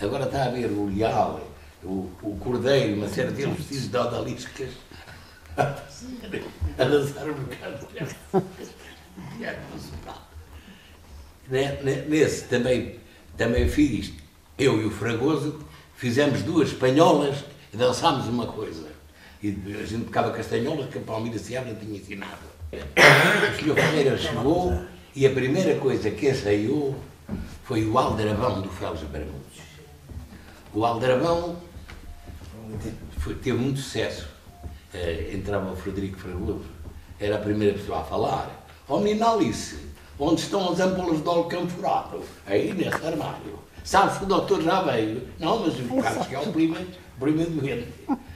Agora está a ver o leal, o, o cordeiro, uma série de vestidos de odaliscas a dançar o Mercado Persa. Nesse também, também fiz, eu e o Fragoso, fizemos duas espanholas e dançámos uma coisa. E a gente tocava castanhola que a Palmira Seabra tinha ensinado. O senhor Ferreira chegou e a primeira coisa que ensaiou foi o Aldrabão do Frades Barbudos. O Aldrabão foi, teve muito sucesso. Entrava o Frederico Fragoso, era a primeira pessoa a falar. Ó menina Alice, onde estão as ampolas de óleo camforado? Aí nesse armário. Sabe-se que o doutor já veio. Não, mas o Carlos que é o primeiro, o primeiro doente.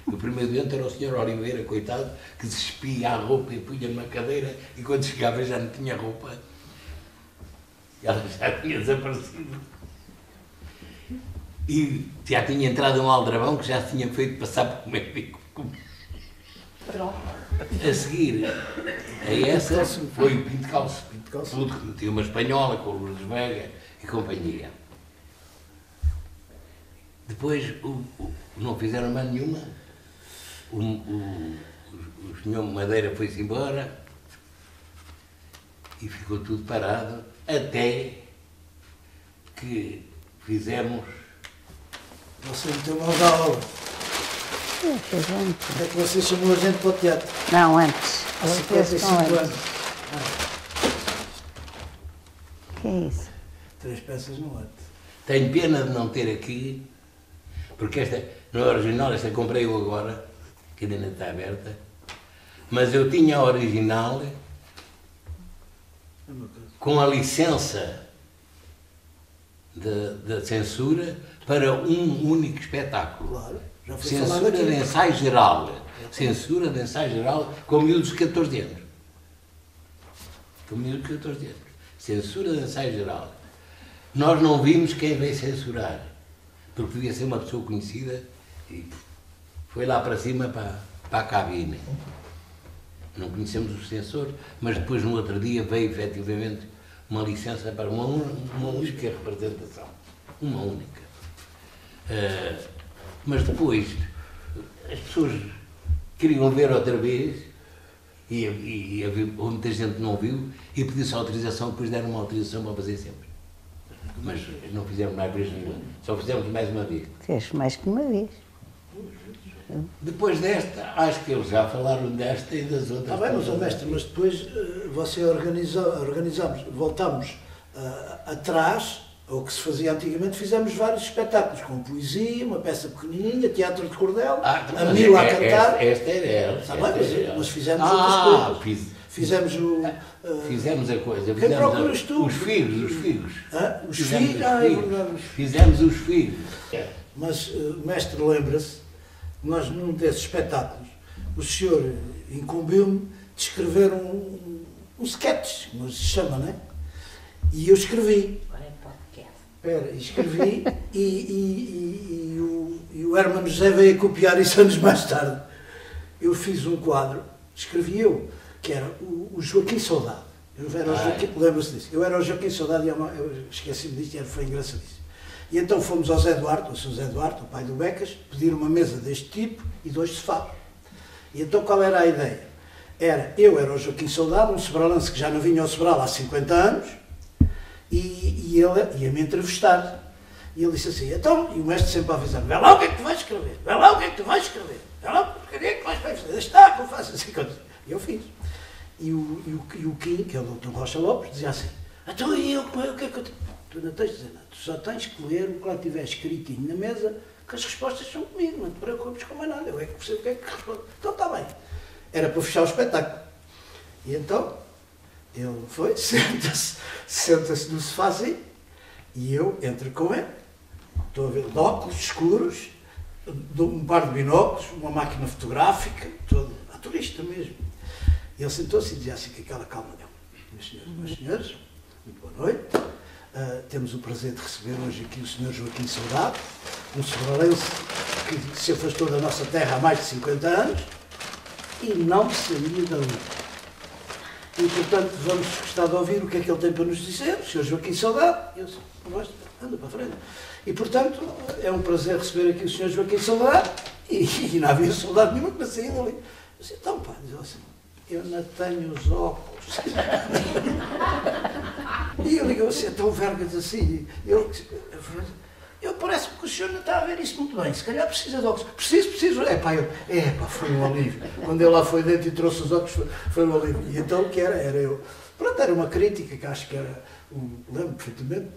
O primeiro doente era o senhor Oliveira, coitado, que se espia a roupa e punha numa cadeira e quando chegava já não tinha roupa. Ela já tinha desaparecido. E já tinha entrado um aldrabão que já se tinha feito passar por comer. A seguir a essa foi o Pinto Calço. Tudo que metia uma espanhola com o Lourdes Vega e companhia. Depois o, o, não fizeram mais nenhuma. O, o, o senhor Madeira foi-se embora e ficou tudo parado até que fizemos. Você meteu mãos à obra. É que você chamou a gente para o teatro? Não, antes. Há cinquenta e cinco anos. O que é isso? Três peças no lote. Tenho pena de não ter aqui, porque esta, não é original, esta comprei eu agora, que ainda não está aberta, mas eu tinha a original com a licença da censura para um único espetáculo. Claro, já foi censura de ensaio geral, censura de ensaio geral com miúdos de catorze anos. Com miúdos de catorze anos. Censura de ensaio geral. Nós não vimos quem veio censurar, porque devia ser uma pessoa conhecida e foi lá para cima, para, para a cabine. Não conhecemos os censores, mas depois, no outro dia, veio efetivamente uma licença para uma, uma única representação. Uma única. Uh, mas depois, as pessoas queriam ver outra vez e, e, e muita gente não viu e pediu-se autorização, depois deram uma autorização para fazer sempre. Mas não fizemos mais vez nenhuma, só fizemos mais uma vez. Fez mais que uma vez. Depois desta, acho que eles já falaram desta e das outras. Ah, bem, mas, mestre, mas depois você organizou, organizamos, voltámos uh, atrás, ao que se fazia antigamente, fizemos vários espetáculos, com poesia, uma peça pequenininha, teatro de cordel, ah, a Mila é, a cantar. Esta era ela. Está bem, mas, mas fizemos ah, outras coisas. Fiz... Fizemos o... Uh, fizemos a coisa. Quem procuras tu? Os filhos, os filhos. Ah, os fizemos filhos? Os filhos. Ah, fizemos os filhos. Mas, uh, mestre, lembra-se, nós num desses espetáculos, o senhor incumbiu-me de escrever um, um sketch, como se chama, não é? E eu escrevi. Agora é podcast. Espera, escrevi e, e, e, e, o, e o Hermano José veio a copiar isso anos mais tarde. Eu fiz um quadro, escrevi eu. Que era o Joaquim Saudade. Lembra-se disso? Eu era o Joaquim Saudade e eu esqueci-me disto e foi engraçadíssimo. E então fomos ao Zé Duarte, ao São Zé Duarte, o pai do Becas, pedir uma mesa deste tipo e dois de fato. E então qual era a ideia? Era, eu era o Joaquim Saudade, um sobralense que já não vinha ao Sobral há cinquenta anos, e, e ele ia-me entrevistar. E ele disse assim, então, e o mestre sempre avisava, vai lá o que é que tu vais escrever, vai lá o que é que tu vais escrever, vai lá o que é que vais fazer, está, que eu faço assim coisas. E eu fiz. E o, e o, e o Kim, que é o doutor Rocha Lopes, dizia assim, então e eu, o que é que eu tenho? tu não tens de dizer nada, tu só tens que ler o que lá tiver escritinho na mesa, que as respostas são comigo, não te preocupes com mais nada, eu é que percebo o que é que respondo. Então está bem, era para fechar o espetáculo. E então, ele foi, senta-se, senta-se no sofazinho, e eu entro com ele, estou a ver de óculos escuros, de um par de binóculos, uma máquina fotográfica, todo, a turista mesmo. E ele sentou-se e dizia assim, com aquela calma dele, meus senhores, meus senhores, muito boa noite, uh, temos o prazer de receber hoje aqui o senhor Joaquim Soldado, um sobrelense que se afastou da nossa terra há mais de cinquenta anos e não saía da luta. E, portanto, vamos gostar de ouvir o que é que ele tem para nos dizer, o senhor Joaquim Soldado. Eu disse, anda para a frente. E, portanto, é um prazer receber aqui o senhor Joaquim Soldado. E, e não havia soldado nenhum para sair dali. Eu disse, então, pá, diz assim, eu não tenho os óculos. E eu digo assim, então, vergas assim. Eu, eu parece-me que o senhor não está a ver isso muito bem. Se calhar precisa de óculos. Preciso, preciso. É pá, eu, é, pá, foi um alívio. Quando eu lá fui dentro e trouxe os óculos, foi, foi um alívio. E então o que era? Era eu. Pronto, era uma crítica que acho que era. Um, lembro perfeitamente,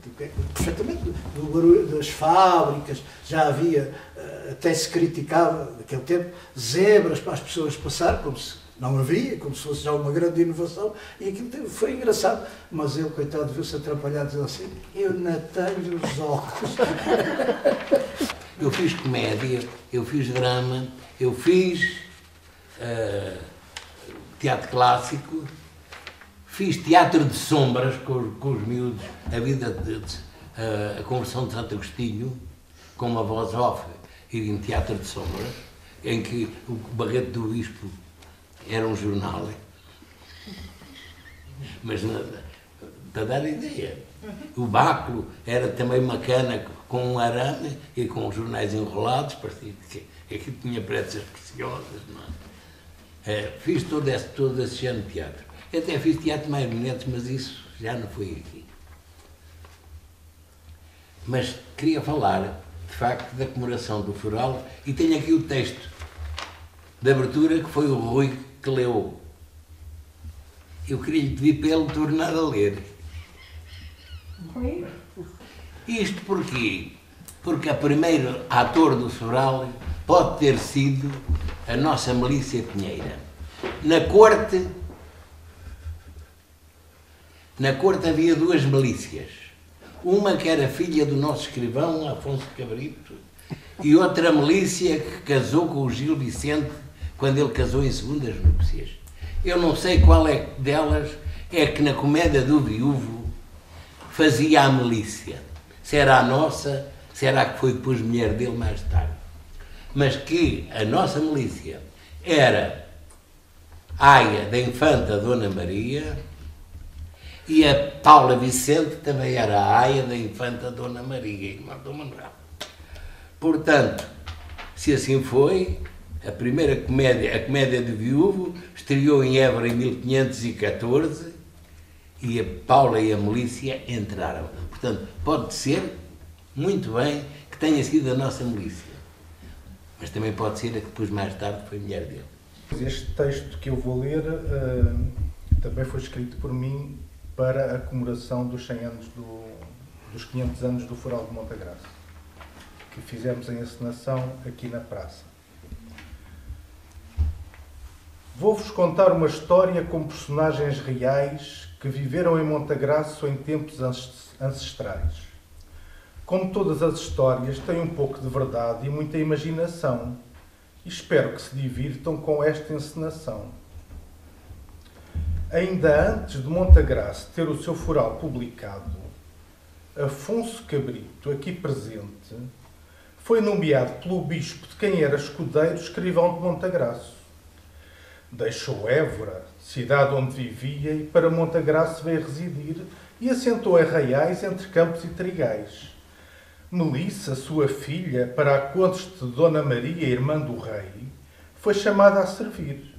perfeitamente do barulho das fábricas. Já havia, até se criticava naquele tempo, zebras para as pessoas passar, como se não havia, como se fosse já uma grande inovação. E aquilo foi engraçado. Mas ele, coitado, viu-se atrapalhado, dizendo assim: eu não tenho os óculos. Eu fiz comédia, eu fiz drama, eu fiz uh, teatro clássico, fiz teatro de sombras com, com os miúdos, a vida de, de, uh, a conversão de Santo Agostinho, com uma voz off e em teatro de sombras, em que o barreto do bispo era um jornal, mas nada, para dar ideia. O báculo era também uma cana com um arame e com jornais enrolados, parecia que aquilo tinha peças preciosas, não é? É, fiz todo esse, todo esse género de teatro. Eu até fiz teatro de marionetes, mas isso já não foi aqui. Mas queria falar, de facto, da comemoração do Foral, e tenho aqui o texto de abertura, que foi o Rui que leu. Eu queria lhe pedir para ele tornar a ler. Rui? Isto porquê? Porque a primeiro ator do Foral pode ter sido a nossa Melícia Pinheira. Na corte, na corte havia duas Melícias. Uma que era filha do nosso escrivão, Afonso Cabrito, e outra Melícia que casou com o Gil Vicente, quando ele casou em segundas núpcias. Eu não sei qual é delas é que na comédia do viúvo fazia a Melícia. Se era a nossa, se era a que foi depois mulher dele mais tarde. Mas que a nossa Melícia era aia da infanta Dona Maria, e a Paula Vicente também era a aia da infanta Dona Maria, irmã do Manuel. Portanto, se assim foi, a primeira comédia, a comédia do viúvo, estreou em Évora em mil quinhentos e catorze e a Paula e a Melícia entraram. Portanto, pode ser, muito bem, que tenha sido a nossa Melícia. Mas também pode ser a que depois, mais tarde, foi mulher dele. Este texto que eu vou ler uh, também foi escrito por mim para a comemoração dos cem anos do, dos quinhentos anos do Foral de Montagraça, que fizemos em encenação aqui na praça. Vou-vos contar uma história com personagens reais que viveram em Montagraço em tempos ancestrais. Como todas as histórias, tem um pouco de verdade e muita imaginação, e espero que se divirtam com esta encenação. Ainda antes de Montagraço ter o seu Foral publicado, Afonso Cabrito, aqui presente, foi nomeado pelo bispo de quem era escudeiro escrivão de Montagraço. Deixou Évora, cidade onde vivia, e para Montagraço veio residir e assentou em Reais entre campos e trigais. Melissa, sua filha, para a corte de Dona Maria, irmã do rei, foi chamada a servir.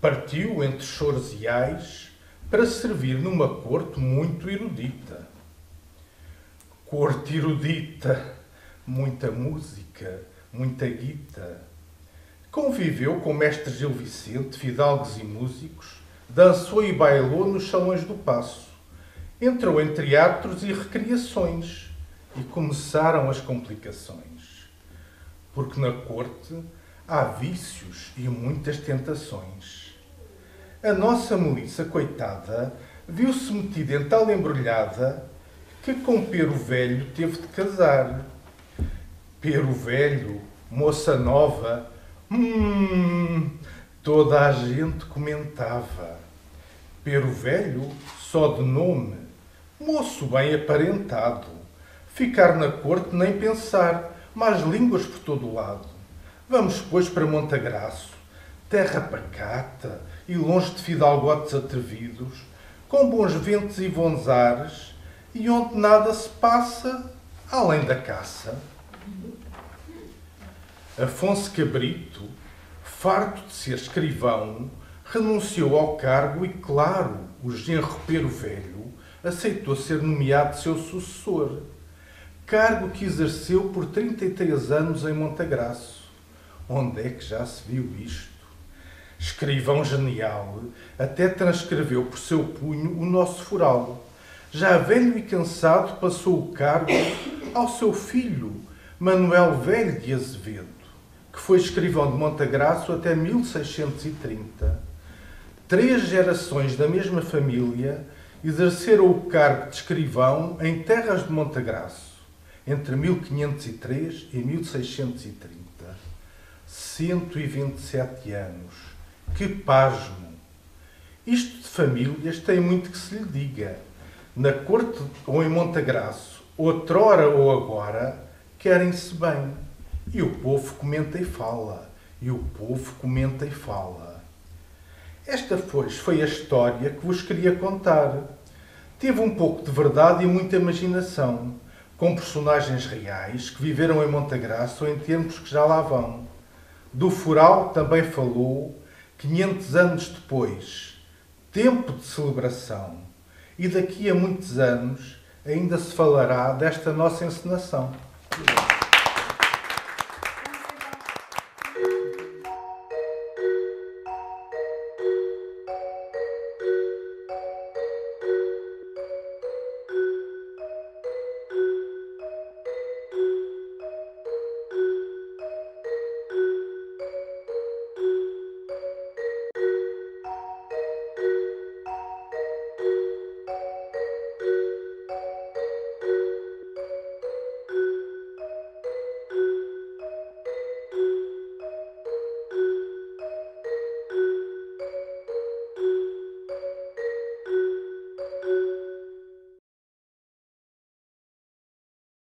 Partiu entre choros e ais para servir numa corte muito erudita. Corte erudita, muita música, muita guita. Conviveu com o mestre Gil Vicente, fidalgos e músicos, dançou e bailou nos salões do Paço entrou em teatros e recriações e começaram as complicações, porque na corte há vícios e muitas tentações. A nossa Melissa, coitada, viu-se metida em tal embrulhada que com Pero Velho teve de casar. Pero Velho, moça nova, hum, toda a gente comentava. Pero Velho, só de nome, moço bem aparentado, ficar na corte nem pensar, mais línguas por todo o lado. Vamos, pois, para Montagraço, terra pacata e longe de fidalgotes atrevidos, com bons ventos e bons ares, e onde nada se passa além da caça. Afonso Cabrito, farto de ser escrivão, renunciou ao cargo e, claro, o genro Pero Velho aceitou ser nomeado seu sucessor, cargo que exerceu por trinta e três anos em Montagraço. Onde é que já se viu isto? Escrivão genial, até transcreveu por seu punho o nosso foral. Já velho e cansado, passou o cargo ao seu filho, Manuel Velho de Azevedo, que foi escrivão de Montagraço até mil seiscentos e trinta. Três gerações da mesma família exerceram o cargo de escrivão em terras de Montagraço, entre mil quinhentos e três e mil seiscentos e trinta. cento e vinte e sete anos. Que pasmo! Isto de famílias tem muito que se lhe diga. Na corte ou em Montagraço, outrora ou agora, querem-se bem. E o povo comenta e fala. E o povo comenta e fala. Esta, pois, foi a história que vos queria contar. Teve um pouco de verdade e muita imaginação, com personagens reais que viveram em Montagraço ou em tempos que já lá vão. Do foral também falou, quinhentos anos depois, tempo de celebração, e daqui a muitos anos ainda se falará desta nossa encenação.